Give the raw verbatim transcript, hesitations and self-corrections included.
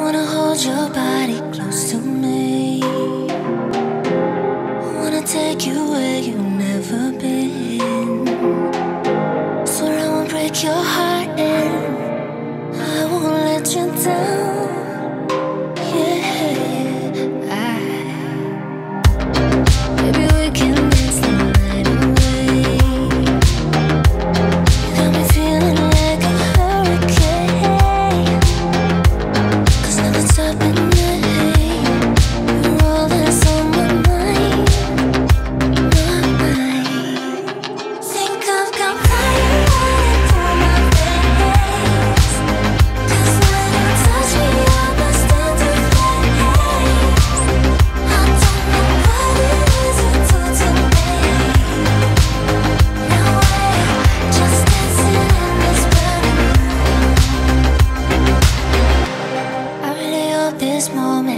wanna hold your body close to me. I wanna take you where you've never been. Swear I won't break your heart and I won't let you down. Yeah, I maybe we can dance the night away. You got me feeling like a hurricane, 'cause nothing's stopping me. You're all that's on my mind, my mind. Think I've got fire running through my veins, 'cause when you touch me I'm a stand of flames. I don't know what it is you do to me. Now we're just dancing in this burning room. I really hope this moment